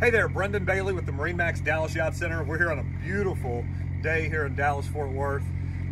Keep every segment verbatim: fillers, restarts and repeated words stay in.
Hey there, Brendan Bailey with the MarineMax Dallas Yacht Center. We're here on a beautiful day here in Dallas-Fort Worth.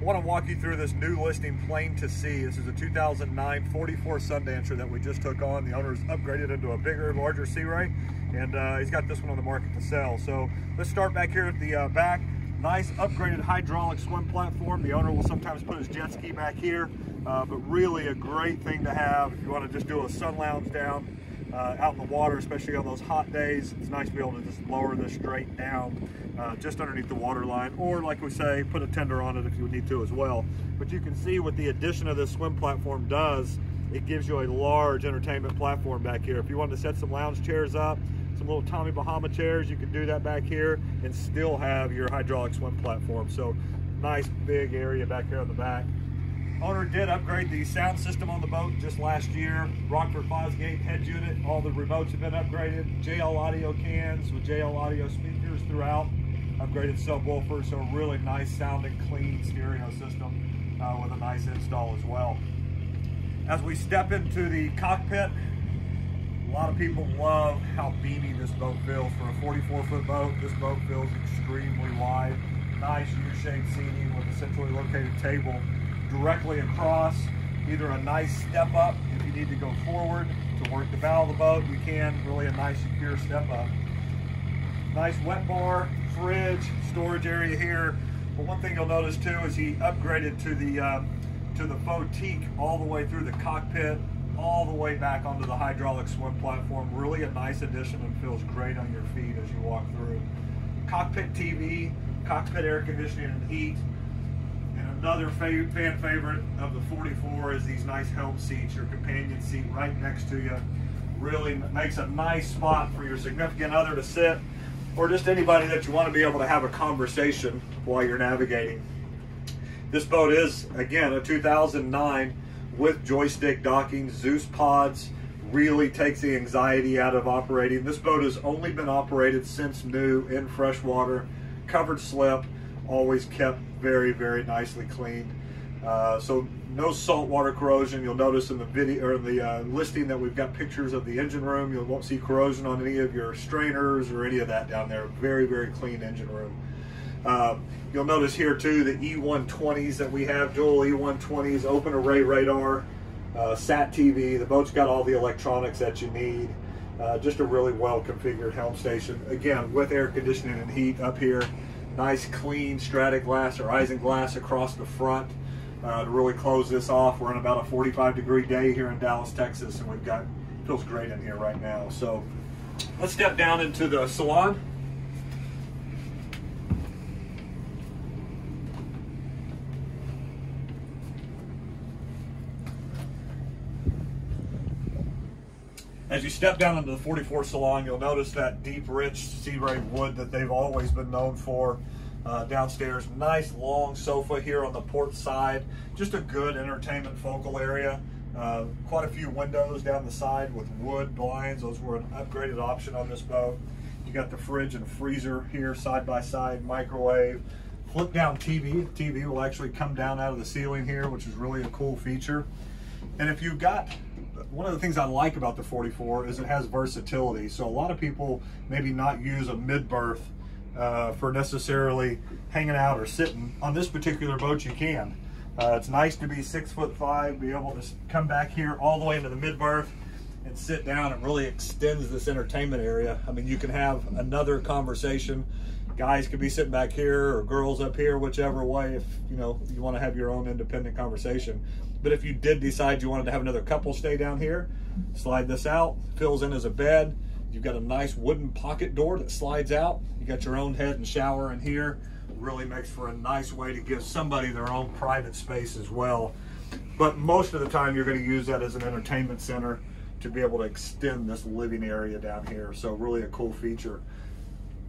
I want to walk you through this new listing, Plane to Sea. This is a two thousand nine forty-four Sundancer that we just took on. The owner's upgraded into a bigger, larger Sea Ray, and uh, he's got this one on the market to sell. So let's start back here at the uh, back. Nice upgraded hydraulic swim platform. The owner will sometimes put his jet ski back here, uh, but really a great thing to have if you want to just do a sun lounge down uh, out in the water, especially on those hot days. It's nice to be able to just lower this straight down uh, just underneath the water line, or like we say, put a tender on it if you need to as well. But you can see what the addition of this swim platform does. It gives you a large entertainment platform back here. If you wanted to set some lounge chairs up, some little Tommy Bahama chairs, you can do that back here and still have your hydraulic swim platform. So nice big area back here on the back. Owner did upgrade the sound system on the boat just last year. Rockford Fosgate head unit, all the remotes have been upgraded. J L Audio cans with J L Audio speakers throughout. Upgraded subwoofer, so a really nice sounding clean stereo system uh, with a nice install as well. As we step into the cockpit, a lot of people love how beamy this boat feels. For a forty-four foot boat, this boat feels extremely wide. Nice U-shaped seating with a centrally located table directly across. Either a nice step up if you need to go forward to work the bow of the boat, you can. Really a nice secure step up. Nice wet bar, fridge, storage area here. But one thing you'll notice too is he upgraded to the uh, to the boutique all the way through the cockpit, all the way back onto the hydraulic swim platform. Really a nice addition and feels great on your feet as you walk through. Cockpit T V, cockpit air conditioning and heat. And another fav fan favorite of the forty-four is these nice helm seats, your companion seat right next to you. Really makes a nice spot for your significant other to sit, or just anybody that you want to be able to have a conversation while you're navigating. This boat is, again, a two thousand nine with joystick docking, Zeus pods. Really takes the anxiety out of operating. This boat has only been operated since new in freshwater, covered slip, always kept very, very nicely cleaned. Uh, so no saltwater corrosion. You'll notice in the video or the uh, listing that we've got pictures of the engine room. You won't see corrosion on any of your strainers or any of that down there. Very, very clean engine room. Uh, you'll notice here too the E one twenties that we have, dual E one twenties, open array radar, uh, sat T V. The boat's got all the electronics that you need. Uh, just a really well configured helm station, again with air conditioning and heat up here. Nice clean strata glass or isinglass across the front uh, to really close this off. We're in about a forty-five degree day here in Dallas, Texas, and we've got feels great in here right now. So let's step down into the salon. As you step down into the forty-four salon, you'll notice that deep, rich Sea Ray wood that they've always been known for uh, downstairs. Nice long sofa here on the port side. Just a good entertainment focal area. Uh, quite a few windows down the side with wood blinds. Those were an upgraded option on this boat. You got the fridge and freezer here side by side, microwave. Flip down T V. T V will actually come down out of the ceiling here, which is really a cool feature. And if you've got, one of the things I like about the forty-four is it has versatility. So a lot of people maybe not use a mid-berth uh, for necessarily hanging out or sitting. On this particular boat, you can. Uh, it's nice to be six foot five, be able to come back here all the way into the mid-berth and sit down. It really extends this entertainment area. I mean, you can have another conversation. Guys could be sitting back here or girls up here, whichever way, if you know you want to have your own independent conversation. But if you did decide you wanted to have another couple stay down here, slide this out, fills in as a bed. You've got a nice wooden pocket door that slides out. You got your own head and shower in here. Really makes for a nice way to give somebody their own private space as well. But most of the time you're going to use that as an entertainment center to be able to extend this living area down here. So really a cool feature.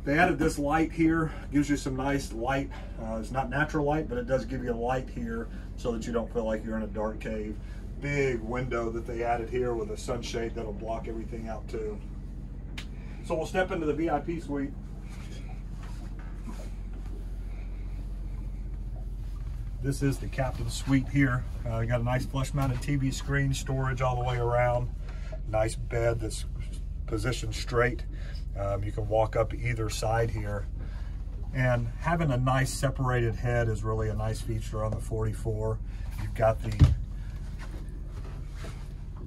They added this light here, gives you some nice light. Uh, it's not natural light, but it does give you a light here so that you don't feel like you're in a dark cave. Big window that they added here with a sunshade that'll block everything out too. So we'll step into the V I P suite. This is the captain's suite here. Uh, got a nice flush mounted T V screen, storage all the way around. Nice bed that's positioned straight. Um, you can walk up either side here. And having a nice separated head is really a nice feature on the forty-four. You've got the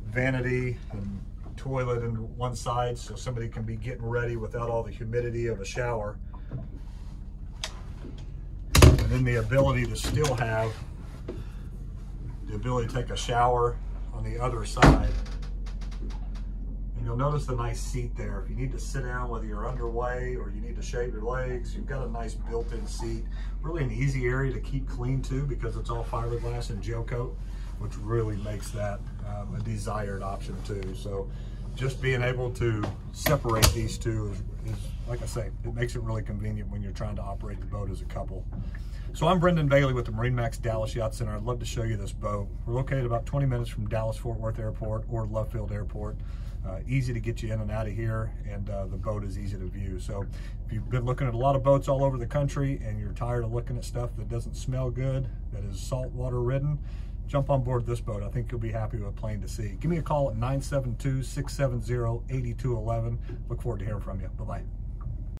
vanity and toilet in one side, so somebody can be getting ready without all the humidity of a shower. And then the ability to still have the ability to take a shower on the other side. And you'll notice the nice seat there. If you need to sit down, whether you're underway or you need to shave your legs, you've got a nice built-in seat. Really an easy area to keep clean too, because it's all fiberglass and gel coat, which really makes that um, a desired option too. So just being able to separate these two is, is, like I say, it makes it really convenient when you're trying to operate the boat as a couple. So I'm Brendan Bailey with the MarineMax Dallas Yacht Center. I'd love to show you this boat. We're located about twenty minutes from Dallas-Fort Worth Airport or Love Field Airport. Uh, easy to get you in and out of here, and uh, the boat is easy to view. So if you've been looking at a lot of boats all over the country and you're tired of looking at stuff that doesn't smell good, that is saltwater ridden, jump on board this boat. I think you'll be happy with Plane to Sea. Give me a call at nine seven two, six seven zero, eight two one one. Look forward to hearing from you. Bye-bye.